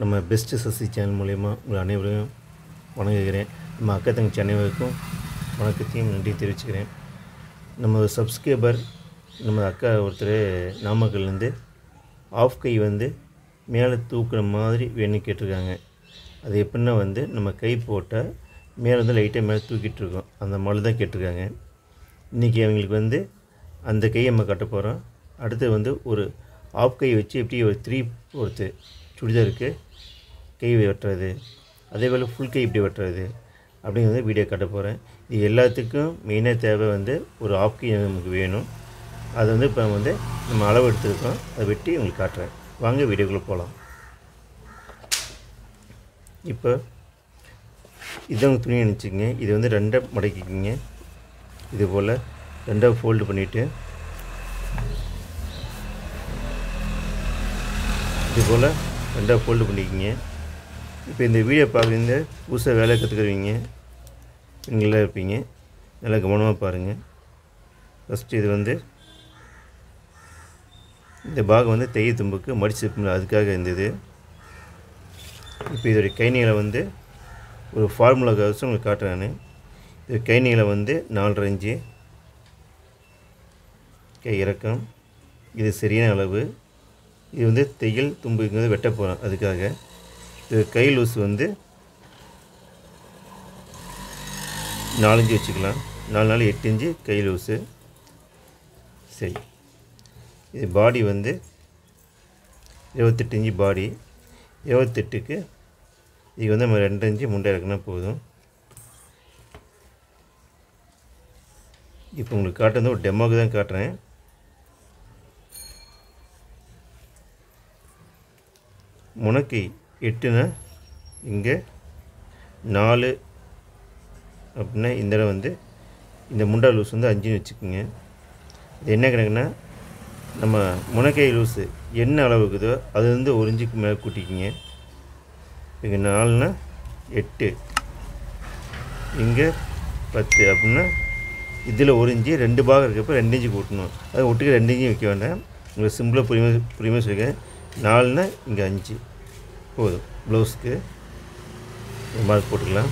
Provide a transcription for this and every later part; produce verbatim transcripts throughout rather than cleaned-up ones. நம்ம best Sasi channel மூலமா உங்கள் அனைவரையும் வணங்குகிறேன். நம்ம அக்கா தங்கச்சி அனைவருக்கும் வணக்கத்தையும் நன்றி தெரிவிச்சுக்கிறேன். நம்ம சப்ஸ்கிரைபர் நம்ம அக்கா ஒருத்தர் நாமக்கல்லேருந்து ஆஃப் கை வந்து மேலே தூக்குற மாதிரி வேணும்னு கேட்டிருக்காங்க. அது எப்படின்னா வந்து நம்ம கை போட்டால் மேலே வந்து லைட்டாக மேலே தூக்கிட்டுருக்கோம், அந்த மாதிரி தான் கேட்டிருக்காங்க. இன்றைக்கி அவங்களுக்கு வந்து அந்த கையை நம்ம கட்ட போகிறோம். அடுத்து வந்து ஒரு ஆஃப் கை வச்சு எப்படி ஒரு த்ரீ ஃபோர்த்து சுடிதாருக்கு கை வெட்டுறது, அதே போல் ஃபுல் கை இப்படி வெட்டுறது அப்படிங்கிறத வீடியோ கட்ட போகிறேன். இது எல்லாத்துக்கும் மெயினாக தேவை வந்து ஒரு ஆஃப் கை நமக்கு வேணும். அது வந்து இப்போ வந்து நம்ம அளவு எடுத்துருக்கோம், அதை வெட்டி உங்களுக்கு காட்டுறேன். வாங்க வீடியோக்குள்ளே போகலாம். இப்போ இதான் துணி நினச்சிக்கங்க. இது வந்து ரெண்டாக மடக்கிக்கிங்க, இது போல் ரெண்டாக ஃபோல்டு பண்ணிவிட்டு இது போல் ரெண்டாக ஃபோல்டு பண்ணிக்கிங்க. இப்போ இந்த வீடியோ பார்க்குறீங்க, புதுசாக வேலை கற்றுக்குறவங்க நீங்களாக இருப்பீங்க, நல்லா கவனமாக பாருங்கள். ஃபஸ்ட்டு இது வந்து இந்த பாகம் வந்து தைய தும்புக்கு மடிச்சு இருக்குங்களா, அதுக்காக இருந்தது. இப்போ இதோடைய கை நீளை வந்து ஒரு ஃபார்முலாக்காக உங்களுக்கு காட்டுறேன். இது கை நீளை வந்து நாலரை இன்ச்சு கை இறக்கம், இது சரியான அளவு. இது வந்து தையல் தும்புங்கிறது வெட்ட போகிறோம், அதுக்காக. இது கை லூஸ் வந்து நாலஞ்சு வச்சுக்கலாம், நாலு நாள் எட்டு இன்ச்சு கை லூஸு. சரி, இது பாடி வந்து இருபத்தெட்டு இன்ச்சு பாடி, இருபத்தெட்டுக்கு இது வந்து நம்ம ரெண்டு இன்ச்சு முண்டை இருக்குன்னா போதும். இப்போ உங்களுக்கு காட்டுறது ஒரு டெமோக்கு தான் காட்டுறேன். முனக்கை எட்டுனா இங்கே நாலு அப்படின்னா இந்த இடம் வந்து இந்த முண்டா லூஸ் வந்து அஞ்சுன்னு வச்சுக்கோங்க. இது என்ன கணக்குன்னா நம்ம முனக்கை லூஸு என்ன அளவுக்குதோ அது வந்து ஒரு இஞ்சுக்கு மேலே கூட்டிக்கிங்க. இங்கே நாலுனா எட்டு, இங்கே பத்து அப்படின்னா இதில் ஒரு இஞ்சி ரெண்டு பாகம் இருக்கப்போ ரெண்டு இஞ்சி கூட்டணும். அது ஒட்டுக்கு ரெண்டு இஞ்சி வைக்க வேண்டாம், உங்களுக்கு சிம்பிளாக புரியுமா புரியுமா சொல்லிக்கிறேன். நாலுனா இங்கே அஞ்சு போதும். ப்ளவுஸ்க்கு மார்க் போட்டுக்கலாம்.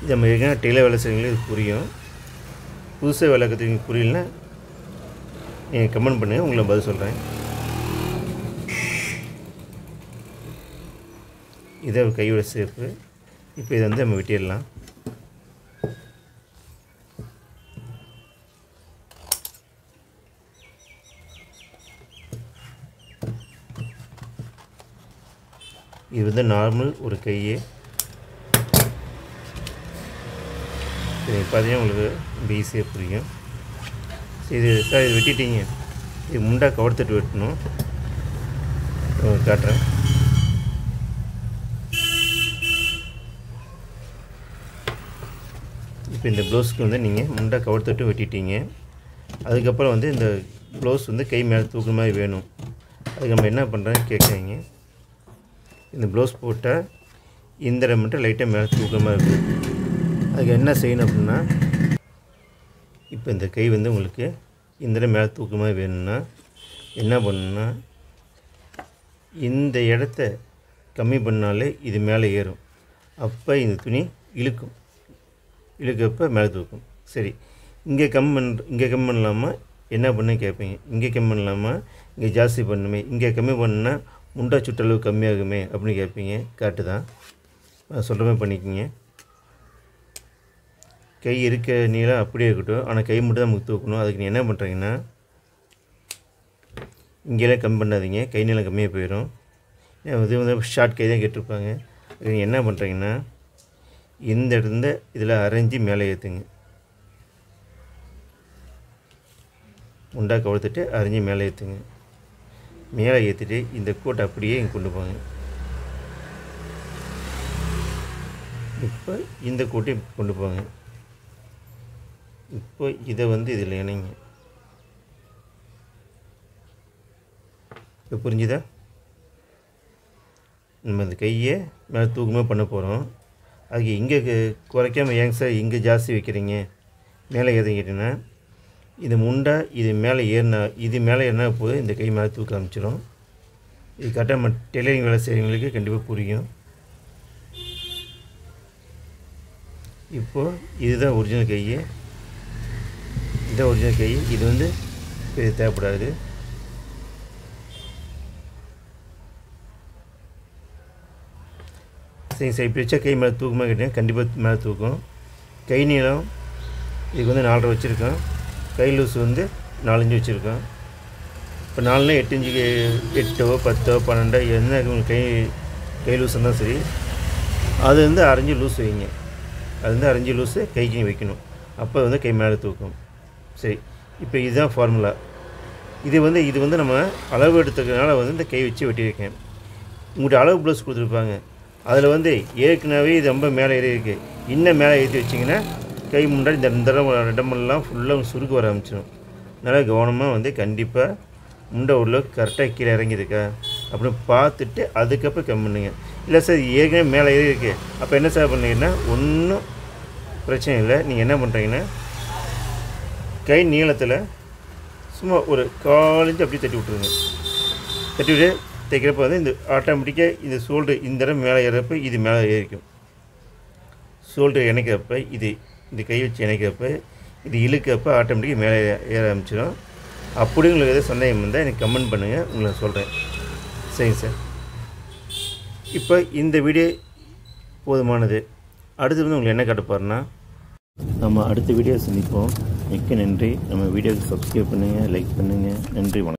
இது நம்ம ஏற்கனவே டெய்லர் வேலை செய்கிறீங்களே, இது புரியும். புதுசாக வேலை கற்றுக்கிறீங்க புரியலன்னா நீங்கள் கமெண்ட் பண்ணுங்கள், உங்களை பதில் சொல்கிறேன். இதை கையோட சேர்ப்பு. இப்போ இதை வந்து நம்ம வெட்டிடலாம். இது வந்து நார்மல் ஒரு கையே. சரி, பார்த்தீங்கன்னா உங்களுக்கு ரொம்ப ஈஸியாக புரியும். சரி, இது சார் இது வெட்டிட்டீங்க. இது முண்டா கவர்த்துட்டு வெட்டணும், காட்டுறேன். இப்போ இந்த ப்ளவுஸ்க்கு வந்து நீங்கள் முண்டா கவர்த்துட்டு வெட்டிட்டீங்க. அதுக்கப்புறம் வந்து இந்த ப்ளவுஸ் வந்து கை மேலே தூக்குற மாதிரி வேணும். அதுக்கு நம்ம என்ன பண்ணுறேன்னு கேட்குறீங்க. இந்த ப்ளவுஸ் போட்டால் இந்த இடம் மட்டும் லைட்டாக மேலே தூக்கமாக இருக்குது. அதுக்கு என்ன செய்யணும் அப்படின்னா, இப்போ இந்த கை வந்து உங்களுக்கு இந்த இடம் மேலே தூக்கமாக வேணும்னா என்ன பண்ணணும்னா, இந்த இடத்த கம்மி பண்ணாலே இது மேலே ஏறும், அப்போ இந்த துணி இழுக்கும், இழுக்கப்போ மேலே தூக்கும். சரி, இங்கே கம் பண்ண இங்கே கம்மி பண்ணலாமா என்ன பண்ண கேட்பீங்க. இங்கே கம்மி பண்ணலாமா, இங்கே ஜாஸ்தி பண்ணுமே, இங்கே கம்மி பண்ணால் முண்டா சுற்றளவு கம்மியாகுமே அப்படின்னு கேட்பீங்க. காட்டு தான் சொல்கிறமே பண்ணிக்கிங்க. கை இருக்க நீளம் அப்படியே இருக்கட்டும், ஆனால் கை மட்டும் தான் நமக்கு தூக்கணும். அதுக்கு நீங்கள் என்ன பண்ணுறீங்கன்னா, இங்கேலாம் கம்மி பண்ணாதீங்க, கை நீளம் கம்மியாக போயிடும். இது வந்து ஷார்ட் கை தான் கேட்டிருப்பாங்க. அது நீங்கள் என்ன பண்ணுறீங்கன்னா, இந்த இடத்துல இதில் அரைஞ்சி மேலே ஏற்றுங்க, முண்டா கவுழ்த்துட்டு அரைஞ்சி மேலே ஏற்றுங்க. மேலே ஏற்றிட்டு இந்த கோட்டை அப்படியே இங்கே கொண்டு போங்க. இப்போ இந்த கோட்டையும் கொண்டு போங்க. இப்போ இதை வந்து இதில் இணைங்க. இப்போ புரிஞ்சுதா? நம்ம இந்த கையை மேலே தூக்கமாக பண்ண போகிறோம். அதுக்கு இங்கே குறைக்காமல் ஏங்க சார் இங்கே ஜாஸ்தி வைக்கிறீங்க மேலே ஏற்றுக்கிட்டீங்கன்னா இது முண்டை இது மேலே ஏறினா இது மேலே ஏறினா போதும், இந்த கை மேலே தூக்க ஆரம்பிச்சிடும். இது கரெக்டாக நம்ம டெய்லரிங் வேலை செய்கிறவங்களுக்கு கண்டிப்பாக புரியும். இப்போது இதுதான் ஒரிஜினல் கை, இதுதான் ஒரிஜினல் கை. இது வந்து பெரிய தேவைப்படாது. சரிங்க சார், இப்படி வச்சா கை மேலே தூக்கமாக கேட்டீங்கன்னா கண்டிப்பாக மேலே தூக்கும். கை நீளம் இதுக்கு வந்து நாலரை வச்சுருக்கோம், கை லூஸ் வந்து நாலஞ்சு வச்சுருக்கோம். இப்போ நாலுனா எட்டு இஞ்சுக்கு எட்டோ பத்தோ பன்னெண்டோ என்ன கை கை லூஸ் இருந்தால் சரி, அது வந்து அரைஞ்சி லூஸ் வைங்க. அது வந்து அரைஞ்சி லூஸு கைக்கு வைக்கணும், அப்போ வந்து கை மேலே தூக்கும். சரி, இப்போ இதுதான் ஃபார்முலா. இது வந்து இது வந்து நம்ம அளவு எடுத்துக்கிறதுனால வந்து இந்த கை வச்சு வெட்டி வைக்கேன். உங்கள்கிட்ட அளவு ப்ளவுஸ் கொடுத்துருப்பாங்க, அதில் வந்து ஏற்கனவே இது ரொம்ப மேலே ஏறி இருக்குது, இன்னும் மேலே ஏற்றி வச்சிங்கன்னா கை முன்னாடி இந்த இந்த இடமெல்லாம் ஃபுல்லாக சுருக்க வர ஆரம்பிச்சிடும். அதனால் கவனமாக வந்து கண்டிப்பாக முண்டை ஓரளவுக்கு கரெக்டாக கீழே இறங்கியிருக்கா அப்படின்னு பார்த்துட்டு அதுக்கப்புறம் கம் பண்ணுங்க. இல்லை சார் ஏற்கனவே மேலே ஏறி இருக்குது, அப்போ என்ன சார் பண்ணிங்கன்னா ஒன்றும் பிரச்சனை இல்லை. நீங்கள் என்ன பண்ணுறீங்கன்னா கை நீளத்தில் சும்மா ஒரு காலஞ்சு அப்படியே தட்டி விட்ருங்க. தட்டி விட்டு தைக்கிறப்ப வந்து இந்த ஆட்டோமேட்டிக்காக இந்த சோல்ட்ரு இந்த இடம் மேலே ஏறப்போ இது மேலே ஏறிக்கும். சோல்ட்ரு இணைக்கிறப்ப இது இந்த கை வச்சு இணைக்கிறப்ப இது இழுக்கிறப்ப ஆட்டோமேட்டிக்காக மேலே ஏற ஆரம்பிச்சிடும். அப்படி உங்களுக்கு எதாவது சந்தேகம் இருந்தால் எனக்கு கமெண்ட் பண்ணுங்கள், உங்களை சொல்கிறேன். சரிங்க சார், இப்போ இந்த வீடியோ போதுமானது. அடுத்து வந்து உங்களுக்கு என்ன காட்டுப்பாருன்னா நம்ம அடுத்த வீடியோ சந்திப்போம். மிக்க நன்றி. நம்ம வீடியோவுக்கு சப்ஸ்கிரைப் பண்ணுங்கள், லைக் பண்ணுங்கள். நன்றி, வணக்கம்.